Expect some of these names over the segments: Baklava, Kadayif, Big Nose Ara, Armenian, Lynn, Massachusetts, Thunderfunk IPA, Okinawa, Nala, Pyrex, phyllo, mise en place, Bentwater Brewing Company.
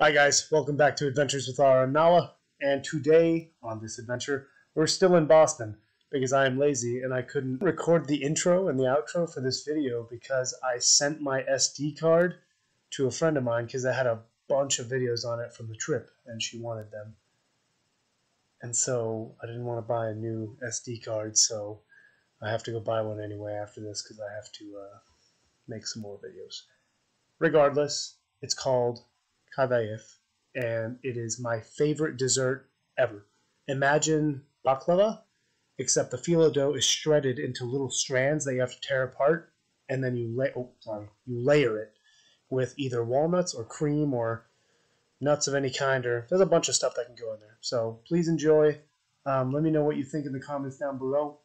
Hi guys, welcome back to Adventures with Ara and Nala, and today on this adventure we're still in Boston because I am lazy and I couldn't record the intro and the outro for this video because I sent my SD card to a friend of mine because I had a bunch of videos on it from the trip and she wanted them. And so I didn't want to buy a new SD card, so I have to go buy one anyway after this because I have to make some more videos. Regardless, it's called Kadayif, and it is my favorite dessert ever. Imagine baklava, except the phyllo dough is shredded into little strands that you have to tear apart, and then you layer it with either walnuts or cream or nuts of any kind, or there's a bunch of stuff that can go in there. So please enjoy. Let me know what you think in the comments down below.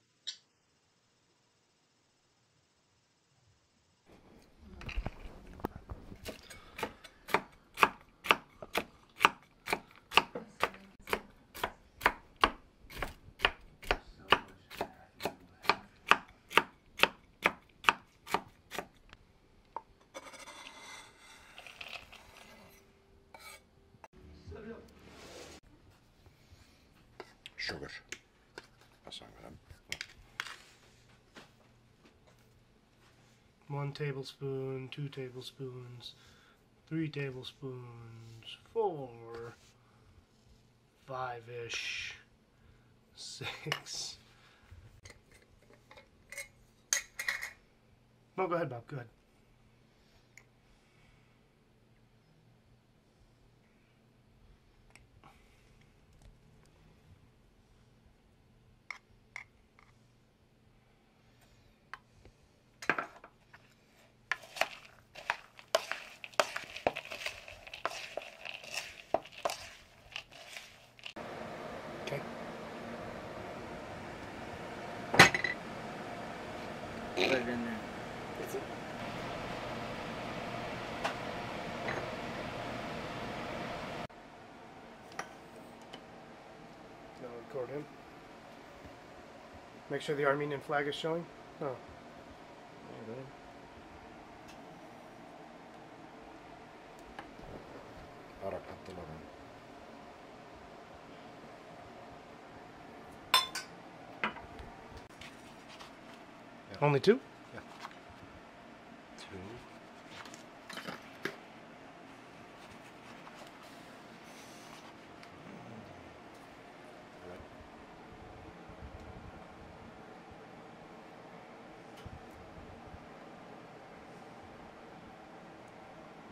Sugar. That's not good. No. 1 tablespoon, 2 tablespoons, 3 tablespoons, 4, 5-ish, 6. No, go ahead, Bob. Go ahead. Put it in there. That's it. Now record him. Make sure the Armenian flag is showing. No. There you go. Only 2? Yeah. 2.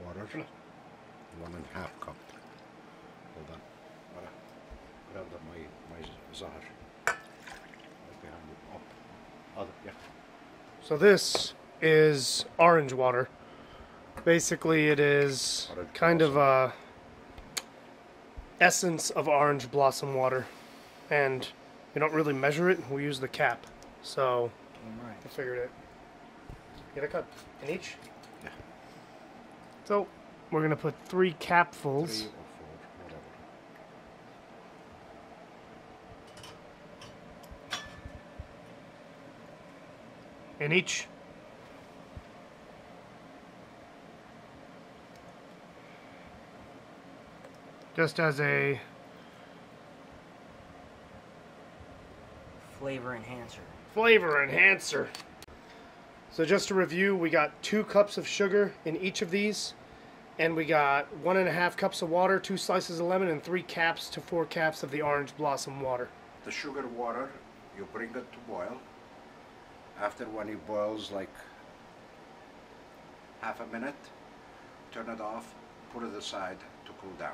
Water. 1½ cup. Hold on. Grab my zahar. Right behind you. Up. Other, yeah. So this is orange water. Basically it is kind of a essence of orange blossom water. And we don't really measure it, we use the cap. So I figured it. Get a cup in each? Yeah. So we're gonna put 3 capfuls. 3 or 4, whatever. In each. Just as a flavor enhancer. Flavor enhancer. So just to review, we got 2 cups of sugar in each of these, and we got 1½ cups of water, 2 slices of lemon, and 3 caps to 4 caps of the orange blossom water. The sugar water, you bring it to boil. After when it boils like ½ minute, turn it off, put it aside to cool down.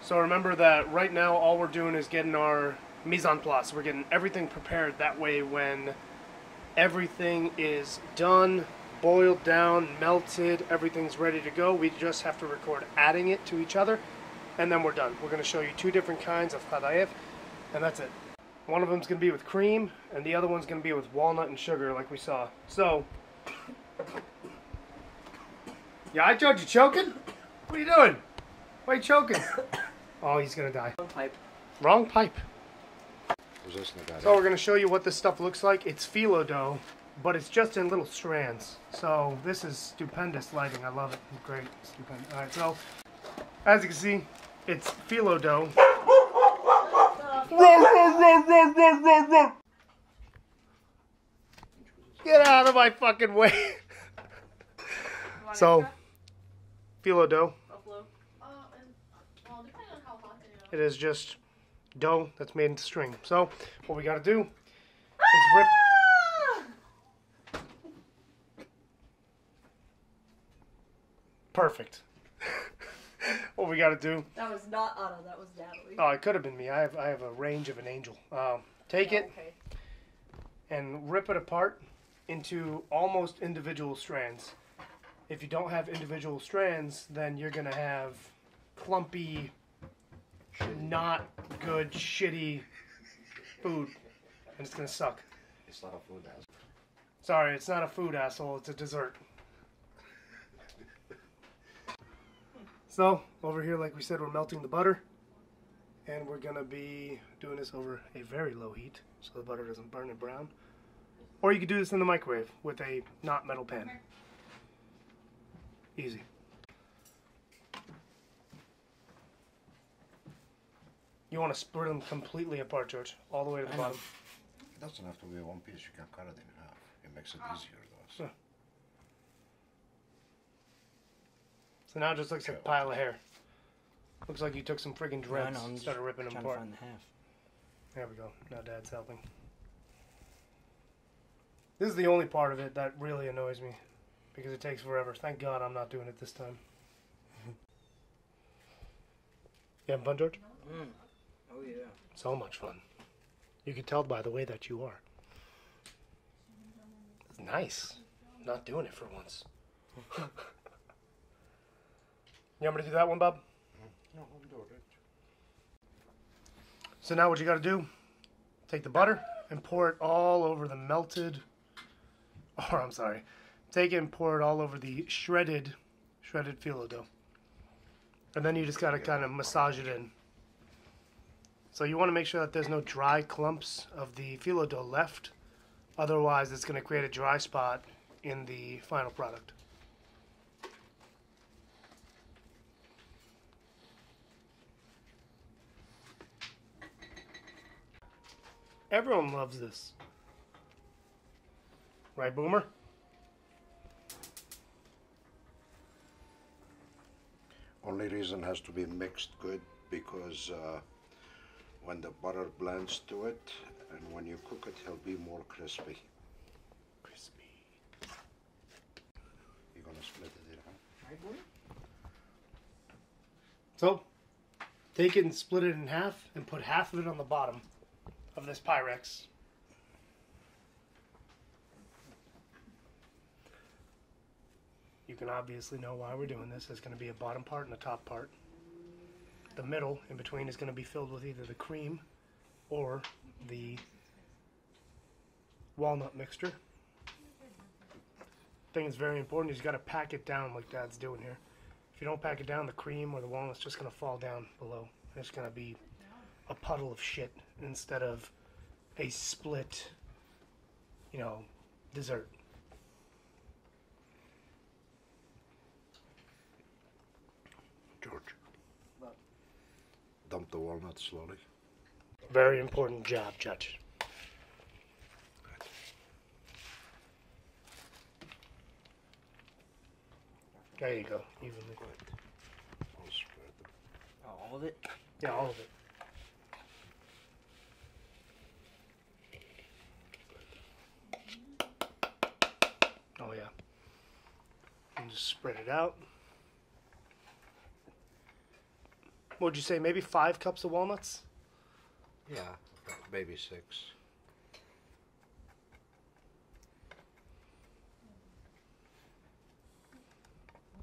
So remember that right now all we're doing is getting our mise en place. We're getting everything prepared, that way when everything is done, boiled down, melted, everything's ready to go, we just have to record adding it to each other and then we're done. We're going to show you 2 different kinds of kadayif and that's it. One of them's going to be with cream, and the other one's going to be with walnut and sugar, like we saw. So, yeah, I told you, choking? What are you doing? Why are you choking? Oh, he's going to die. Wrong pipe. Wrong pipe. So we're going to show you what this stuff looks like. It's phyllo dough, but it's just in little strands. So this is stupendous lighting. I love it. It's great. Stupendous. All right, so As you can see, it's phyllo dough. Get out of my fucking way. So, phyllo dough. It is just dough that's made into string. So, what we gotta do is rip. Perfect. What we gotta do. That was not Otto, that was Natalie. Oh, it could have been me. I have a range of an angel. Take it and rip it apart into almost individual strands. If you don't have individual strands, then you're gonna have clumpy, not good, shitty food, and it's gonna suck. It's not a food asshole. Sorry, it's not a food asshole. It's a dessert. So over here, like we said, we're melting the butter, and we're gonna be doing this over a very low heat, so the butter doesn't burn and brown. Or you could do this in the microwave with a not metal pan. Easy. You want to split them completely apart, George, all the way to the bottom. It doesn't have to be one piece. You can cut it in half. It makes it easier, though. So, so now it just looks like a pile of hair. Looks like you took some friggin' dreads and started ripping them apart. Find the half. There we go. Now Dad's helping. This is the only part of it that really annoys me, because it takes forever. Thank God I'm not doing it this time. You having fun, George? Mm. Oh, yeah. So much fun. You can tell by the way that you are. It's nice. I'm not doing it for once. You want me to do that one, Bob? No, I'm doing it. So now what you got to do, take the butter and pour it all over the melted, or I'm sorry, take it and pour it all over the shredded phyllo dough. And then you just got to kind of massage it in. So you want to make sure that there's no dry clumps of the phyllo dough left. Otherwise, it's going to create a dry spot in the final product. Everyone loves this. Right, Boomer? Only reason has to be mixed good because when the butter blends to it, and when you cook it, it'll be more crispy. Crispy. You're gonna split it in half. Right, boy? So, take it and split it in half, and put half of it on the bottom of this Pyrex. You can obviously know why we're doing this. There's gonna be a bottom part and a top part. The middle in between is going to be filled with either the cream or the walnut mixture. The thing that's very important is you got to pack it down like Dad's doing here. If you don't pack it down, the cream or the walnut's just going to fall down below. It's going to be a puddle of shit instead of a split, you know, dessert. George. Dump the walnut slowly. Very important job, Judge. There you go. Evenly. All of it? Yeah, all of it. Oh, yeah. And just spread it out. What would you say, maybe 5 cups of walnuts? Yeah, maybe 6.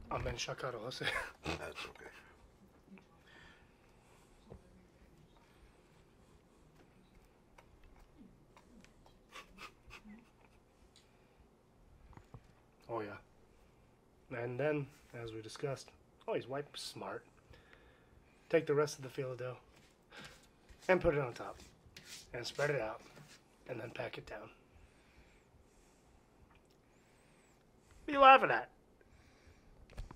I'm in Shakaro, Jose. That's okay. Oh, yeah. And then, as we discussed, oh, he's white smart. Take the rest of the phyllo dough and put it on top and spread it out and then pack it down. What are you laughing at?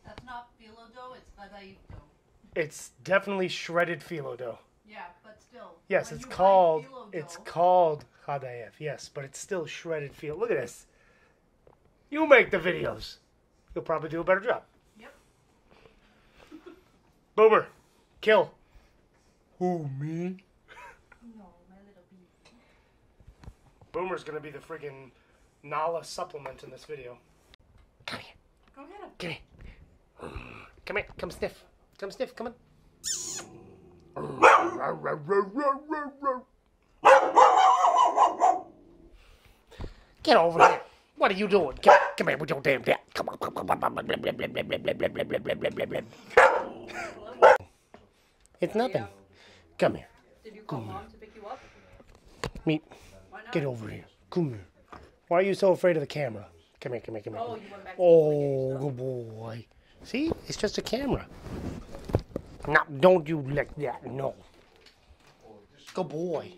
That's not phyllo dough, it's Kadayif dough. It's definitely shredded phyllo dough. Yeah, but still. Yes, it's called Kadayif. Yes, but it's still shredded phyllo. Look at this. You make the videos. You'll probably do a better job. Yep. Boomer, kill. Who, me? No, my little bee. Boomer's gonna be the friggin' Nala supplement in this video. Come here. Go get him. Come here. Come here. Come sniff. Come sniff. Come on. Get over here. What are you doing? Come here with your damn dad. Come on. It's nothing. Come here. Did you call mom to pick you up? Meet. Get over here. Come here. Why are you so afraid of the camera? Come here. Come here. Come here. Oh, good boy. See? It's just a camera. No, don't you lick that. No. Good boy.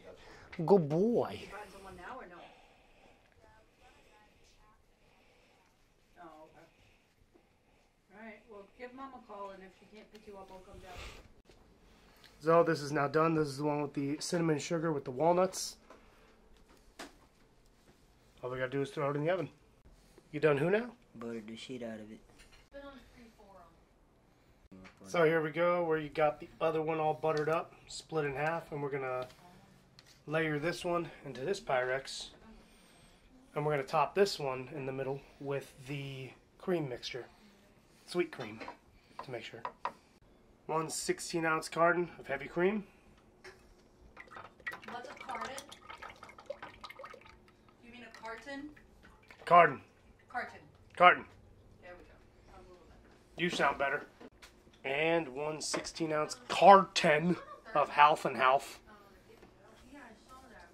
Good boy. Give mom a call, and if she can't pick you up, I'll come down. So this is now done. This is the one with the cinnamon sugar with the walnuts. All we gotta do is throw it in the oven. You done who now? Buttered the shit out of it. So here we go, where you got the other one all buttered up, split in half, and we're gonna layer this one into this Pyrex, and we're gonna top this one in the middle with the cream mixture. Sweet cream, to make sure. 1 16-ounce carton of heavy cream. What's a carton? You mean a carton? Carton. Carton. Carton. There we go. A little better. You sound better. And 1 16-ounce carton of half and half. Yeah, I saw that.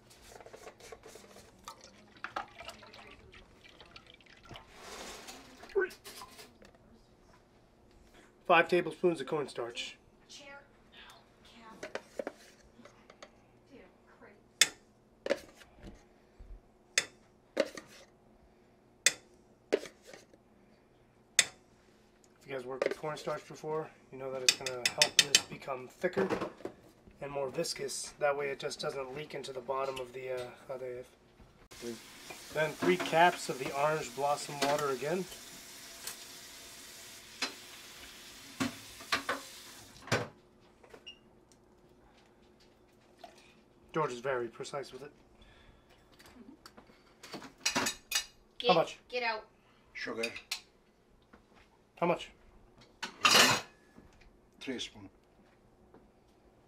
5 tablespoons of cornstarch. If you guys worked with cornstarch before, you know that it's going to help this become thicker and more viscous. That way it just doesn't leak into the bottom of the Kadayif. Then 3 caps of the orange blossom water again. George is very precise with it. How much? Get out. Sugar. How much? 3 spoons.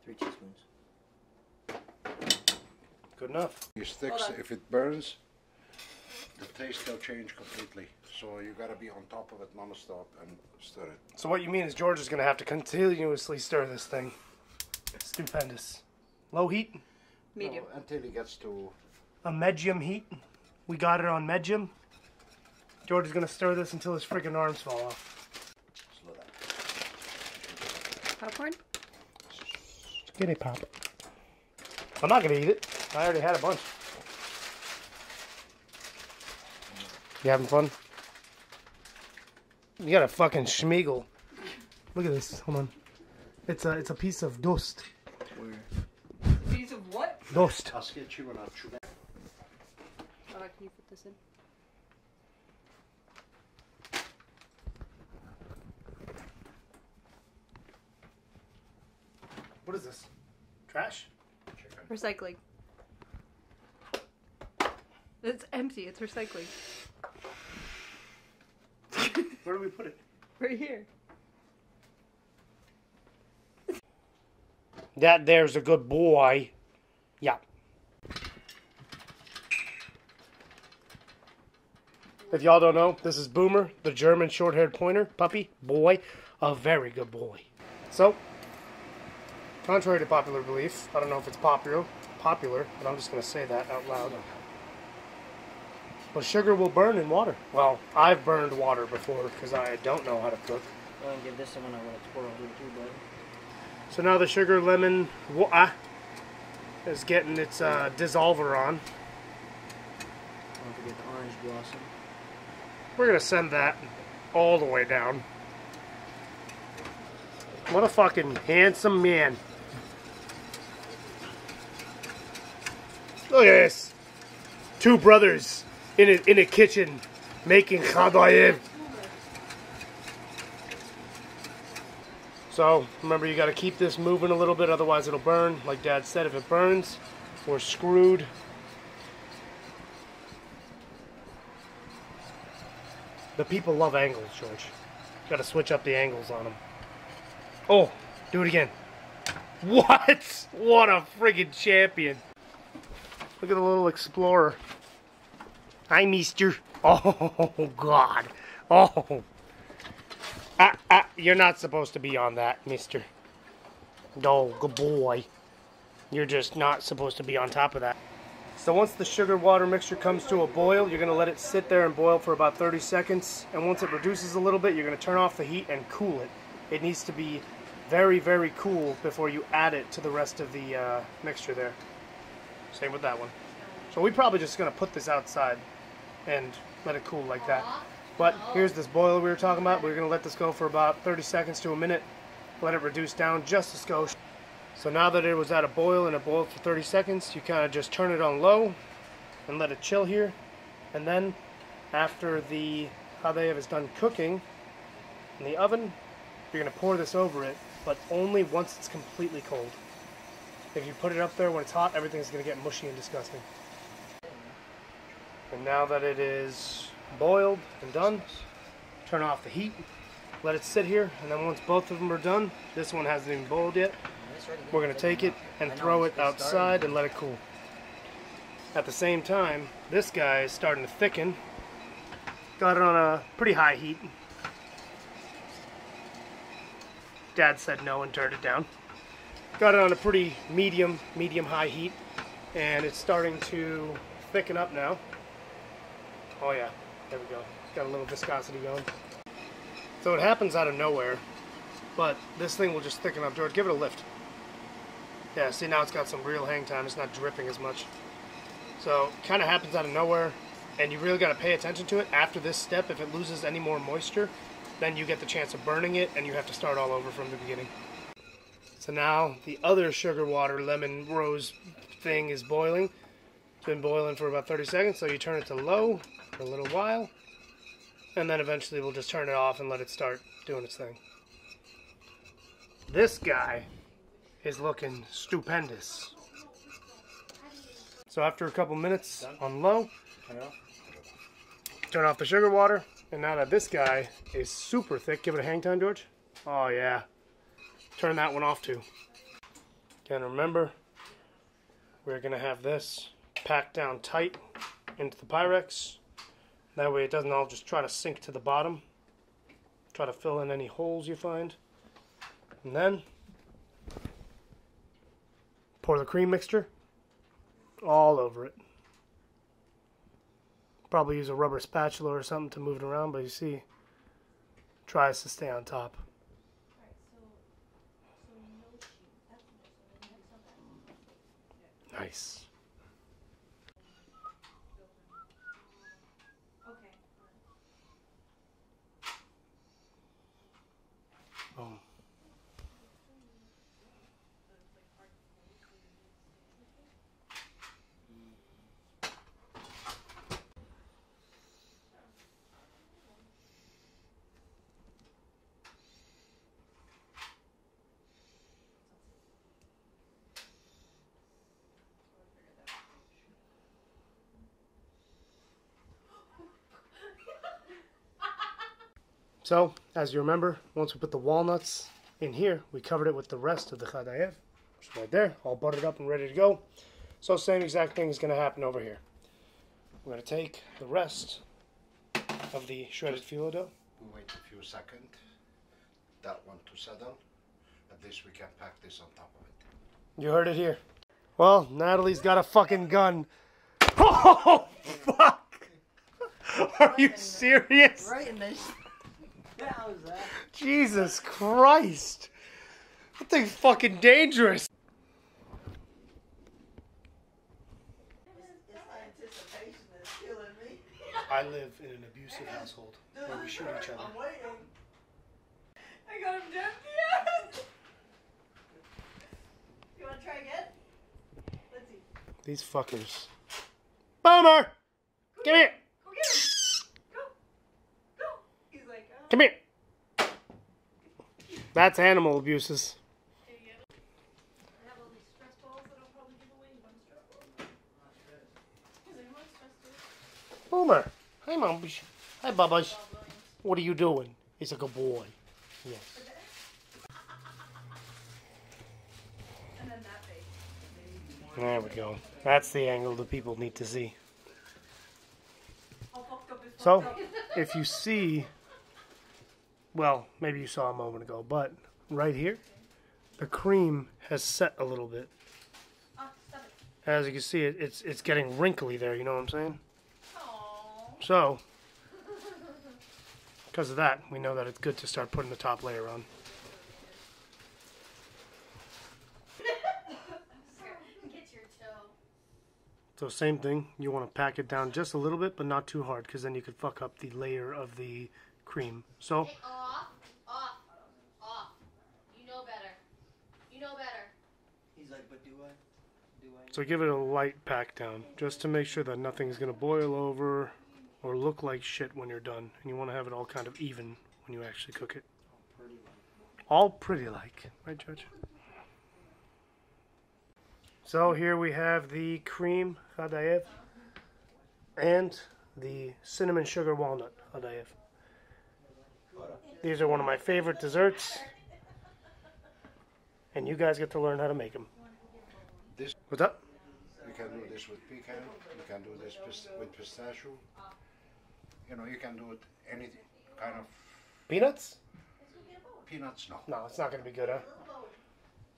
3 teaspoons. Good enough. It sticks. If it burns, the taste will change completely. So you gotta be on top of it non-stop and stir it. So what you mean is George is gonna have to continuously stir this thing. Stupendous. Low heat. Medium. No, until it gets to a medium heat. We got it on medium. George is going to stir this until his freaking arms fall off. Slow down. Popcorn? Get a pop. I'm not going to eat it. I already had a bunch. You having fun? You got a fucking schmeagle. Look at this. Hold on. It's a piece of dust. Where? Dust. Can you put this in? What is this? Trash? Recycling. It's empty. It's recycling. Where do we put it? Right here. That there's a good boy. Yeah. If y'all don't know, this is Boomer, the German short-haired pointer, puppy, boy, a very good boy. So, contrary to popular belief, I don't know if it's popular, but I'm just going to say that out loud. Well, sugar will burn in water. Well, I've burned water before because I don't know how to cook. I'm going to give this one when it's boiled in too, buddy. So now the sugar, lemon, is getting its dissolver on. Don't forget the orange blossom. We're going to send that all the way down. What a fucking handsome man. Look at this. Two brothers in a kitchen making Kadayif. So, remember, you got to keep this moving a little bit, otherwise it'll burn. Like Dad said, if it burns, we're screwed. The people love angles, George. Got to switch up the angles on them. Oh, do it again. What? What a friggin' champion. Look at the little explorer. Hi, mister. Oh, God. Oh. You're not supposed to be on that, mister. No, good boy. You're just not supposed to be on top of that. So once the sugar water mixture comes to a boil, you're gonna let it sit there and boil for about 30 seconds. And once it reduces a little bit, you're gonna turn off the heat and cool it. It needs to be very, very cool before you add it to the rest of the mixture there. Same with that one. So we probably just gonna put this outside and let it cool like that. But here's this boil we were talking about. We're gonna let this go for about 30 seconds to a minute. Let it reduce down just a skosh. So now that it was at a boil and it boiled for 30 seconds, you kind of just turn it on low and let it chill here. And then after the Kadayif is done cooking in the oven, you're going to pour this over it, but only once it's completely cold. If you put it up there when it's hot, everything's going to get mushy and disgusting. And now that it is boiled and done, turn off the heat, let it sit here, and then once both of them are done, this one hasn't even boiled yet, we're going to take it and throw it outside and let it cool. At the same time, this guy is starting to thicken. Got it on a pretty high heat. Dad said no and turned it down. Got it on a pretty medium-high heat, and it's starting to thicken up now. Oh yeah, there we go. Got a little viscosity going. So it happens out of nowhere, but this thing will just thicken up. George, give it a lift. Yeah, see, now it's got some real hang time. It's not dripping as much. So it kind of happens out of nowhere, and you really got to pay attention to it. After this step, if it loses any more moisture, then you get the chance of burning it, and you have to start all over from the beginning. So now the other sugar water lemon rose thing is boiling. It's been boiling for about 30 seconds, so you turn it to low for a little while, and then eventually we'll just turn it off and let it start doing its thing. This guy is looking stupendous. So after a couple minutes on low, turn off the sugar water, and now that this guy is super thick, give it a hang time, George. Oh yeah, turn that one off too. Again, remember, we're gonna have this packed down tight into the Pyrex. That way it doesn't all just try to sink to the bottom. Try to fill in any holes you find. And then pour the cream mixture all over it. Probably use a rubber spatula or something to move it around, but you see, it tries to stay on top. Nice. So, as you remember, once we put the walnuts in here, we covered it with the rest of the Kadayif, which is right there, all buttered up and ready to go. So same exact thing is going to happen over here. We're going to take the rest of the shredded phyllo dough. We wait a few seconds, that one to settle, at least we can pack this on top of it. You heard it here. Well, Natalie's got a fucking gun. Oh, fuck! Are you serious? Right in this. How was that? Jesus Christ! That thing's fucking dangerous! This anticipation is killing me. I live in an abusive household where we shoot each other. I'm waiting. I got him dead. These fuckers. Bummer! Come here! Go get him! Go! Go! He's like, oh. Come here! That's animal abuses. Boomer! Hi, Mom. Hi, Bubba's. What are you doing? He's a good boy. Yes. There we go. That's the angle the people need to see. So, if you see, well, maybe you saw a moment ago, but right here, the cream has set a little bit. As you can see, it's getting wrinkly there, you know what I'm saying? So, because of that, we know that it's good to start putting the top layer on. So same thing, you want to pack it down just a little bit, but not too hard, because then you could fuck up the layer of the cream. So, hey, off. You know better. He's like, but do I? So give it a light pack down, just to make sure that nothing's going to boil over or look like shit when you're done. And you want to have it all kind of even when you actually cook it. All pretty like. Right, Judge? So here we have the cream Kadayif and the cinnamon sugar walnut Kadayif. These are one of my favorite desserts, and you guys get to learn how to make them. What's up? You can do this with pecan, you can do this with pistachio, you know, you can do it any kind of... Peanuts? Peanuts, no. No, it's not going to be good, huh?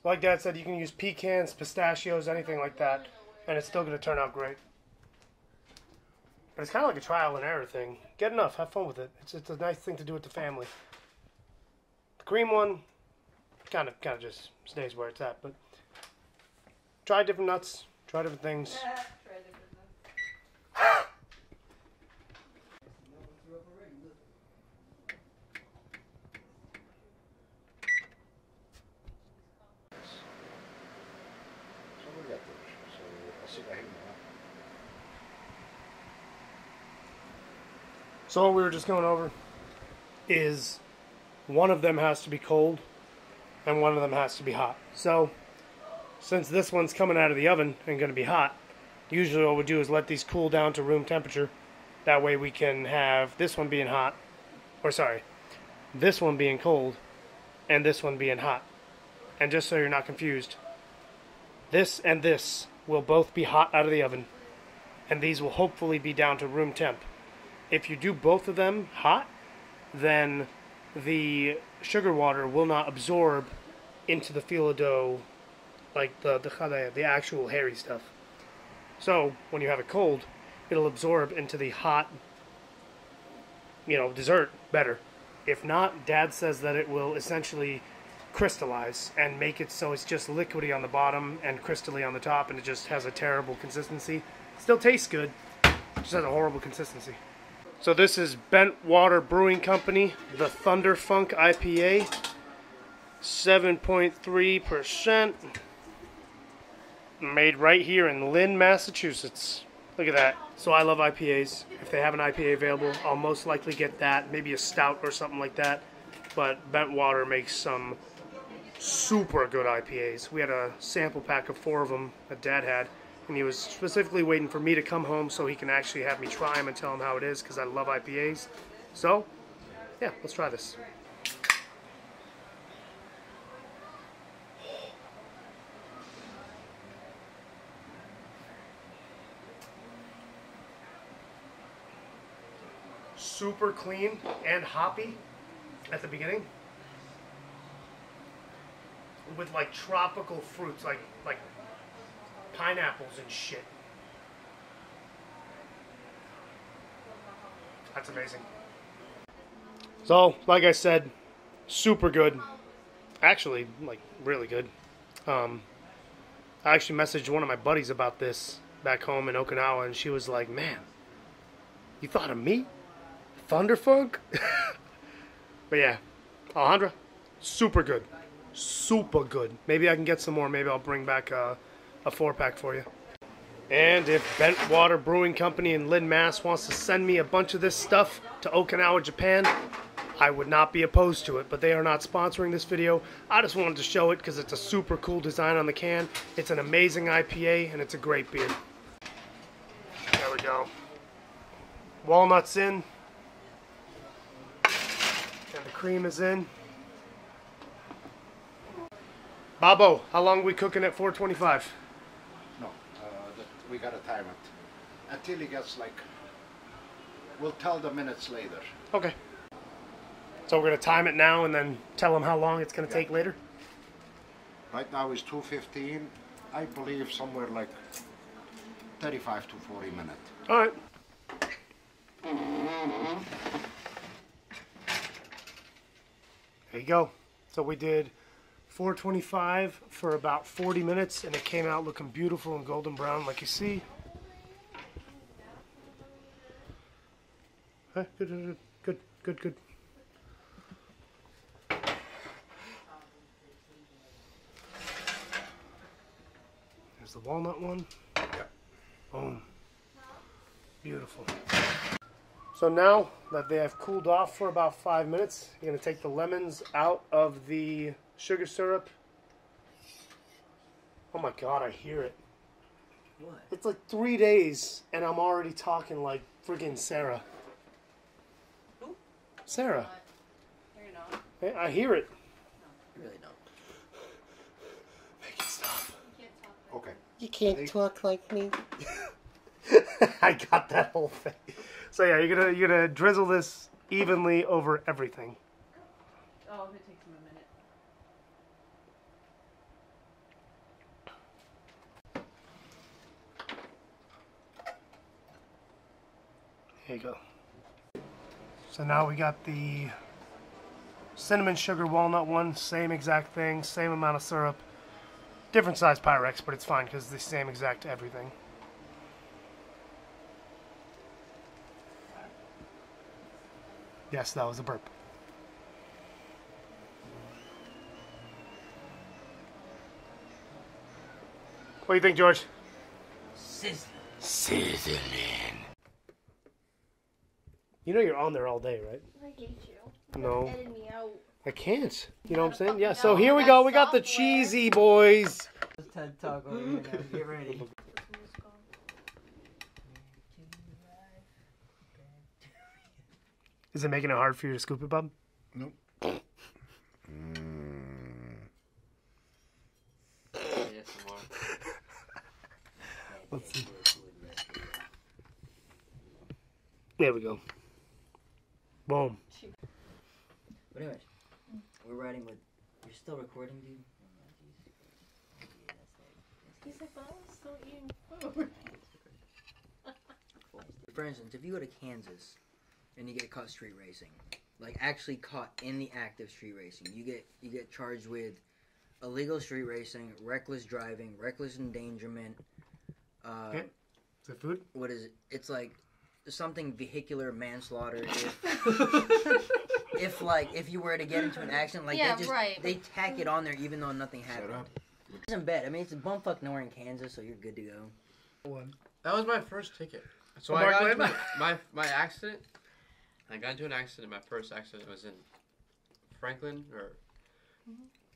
Like Dad said, you can use pecans, pistachios, anything like that, and it's still going to turn out great. But it's kind of like a trial and error thing. Get enough, have fun with it. It's a nice thing to do with the family. The cream one kind of just stays where it's at, but try different nuts, try different things. So what we were just going over is one of them has to be cold and one of them has to be hot. So since this one's coming out of the oven and going to be hot, usually what we do is let these cool down to room temperature. That way we can have this one being hot, or sorry, this one being cold and this one being hot. And just so you're not confused, this and this will both be hot out of the oven, and these will hopefully be down to room temp. If you do both of them hot, then the sugar water will not absorb into the fila dough, like the chadaya, the actual hairy stuff. So when you have it cold, it'll absorb into the hot, you know, dessert better. If not, Dad says that it will essentially crystallize and make it so it's just liquidy on the bottom and crystally on the top, and it just has a terrible consistency. It still tastes good, it just has a horrible consistency. So this is Bentwater Brewing Company, the Thunderfunk IPA, 7.3%, made right here in Lynn, Massachusetts. Look at that. So I love IPAs. If they have an IPA available, I'll most likely get that, maybe a stout or something like that. But Bentwater makes some super good IPAs. We had a sample pack of 4 of them that Dad had. And he was specifically waiting for me to come home so he can actually have me try them and tell him how it is, because I love IPAs. So, yeah, let's try this. Super clean and hoppy at the beginning, with like tropical fruits, like pineapples and shit. That's amazing. So, like I said, super good. Actually, like, really good. I actually messaged one of my buddies about this back home in Okinawa, and she was like, man, you thought of me? Thunderfunk? But yeah, Alejandra, super good. Super good. Maybe I can get some more. Maybe I'll bring back a 4-pack for you. And if Bentwater Brewing Company in Lynn, Mass. Wants to send me a bunch of this stuff to Okinawa, Japan, I would not be opposed to it, but they are not sponsoring this video. I just wanted to show it because it's a super cool design on the can. It's an amazing IPA, and it's a great beer. There we go. Walnuts in. And the cream is in. Babo, how long are we cooking at 425? We gotta time it until he gets like, we'll tell the minutes later. Okay. So we're gonna time it now and then tell him how long it's gonna take later? Right now it's 2:15. I believe somewhere like 35 to 40 minutes. All right. There you go. So we did 425 for about 40 minutes, and it came out looking beautiful and golden brown like you see. Good. There's the walnut one. Boom. Beautiful. So now that they have cooled off for about 5 minutes, you're going to take the lemons out of the sugar syrup. Oh my God, I hear it. What? It's like 3 days and I'm already talking like friggin' Sarah. Who? Sarah. You're not. Hey, I hear it. No, you really don't. Make it stop. You can't talk like okay. You can't talk like me. I got that whole thing. So yeah, you're gonna drizzle this evenly over everything. Oh, it takes him a minute. There you go. So now we got the cinnamon sugar walnut one, same exact thing, same amount of syrup, different size Pyrex, but it's fine because it's the same exact everything. Yes, that was a burp. What do you think, George? Sizzling. You know you're on there all day, right? I hate you. No. You're editing me out. I can't. You know what I'm saying? Yeah, so here we go. We got the cheesy boys. TED Talk over here now. Get ready. Is it making it hard for you to scoop it, Bob? Nope. Let's see. There we go. Boom. But anyways, we're riding with. You're still recording, dude? He's like, I was still eating food. For instance, if you go to Kansas and you get caught street racing, like actually caught in the act of street racing, you get charged with illegal street racing, reckless driving, reckless endangerment. Okay. Is it food? What is it? It's like something vehicular manslaughter. If you were to get into an accident, like yeah, they tack it on there even though nothing happened. Shut up. It isn't bad. I mean, it's a bumfuck nowhere in Kansas, so you're good to go. One. That was my first ticket. So I got into my accident. I got into an accident. My first accident was in Franklin or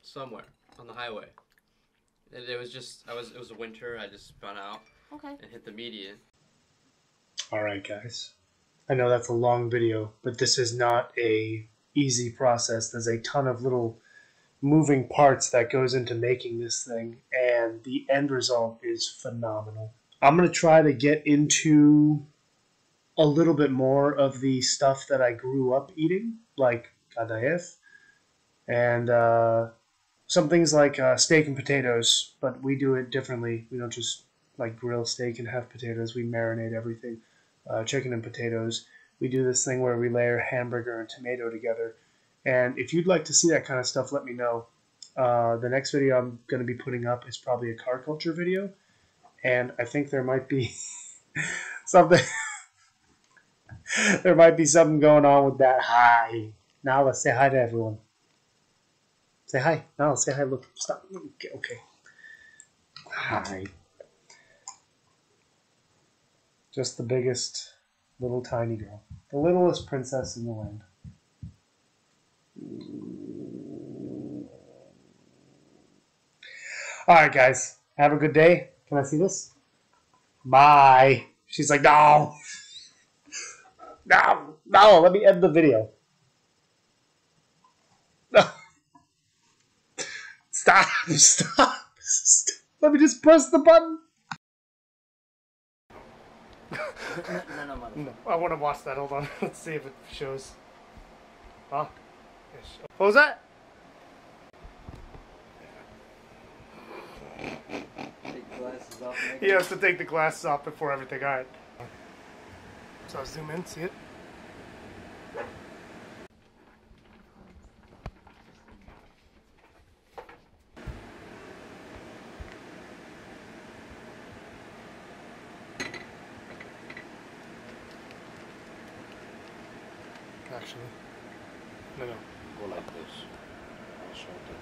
somewhere on the highway. It was just it was winter. I just spun out and hit the median. All right, guys. I know that's a long video, but this is not an easy process. There's a ton of little moving parts that goes into making this thing, and the end result is phenomenal. I'm gonna try to get into a little bit more of the stuff that I grew up eating, like kadayif, and some things like steak and potatoes, but we do it differently. We don't just like grill steak and have potatoes. We marinate everything, chicken and potatoes. We do this thing where we layer hamburger and tomato together. And if you'd like to see that kind of stuff, let me know. The next video I'm going to be putting up is probably a car culture video. And I think there might be something... There might be something going on with that. Hi. Now let's say hi to everyone. Say hi. Now let's say hi. Look. Stop. Okay. Hi. Just the biggest little tiny girl. The littlest princess in the land. Alright guys, have a good day. Can I see this? Bye. She's like, no. No, no, let me end the video. No. Stop, stop, stop. Let me just press the button. No, I want to watch that. Hold on. Let's see if it shows. Huh? What was that? Take the glasses off. He has to take the glasses off before everything. All right. So I'll zoom in, see it. Actually, no, no. Go like this. I'll show it.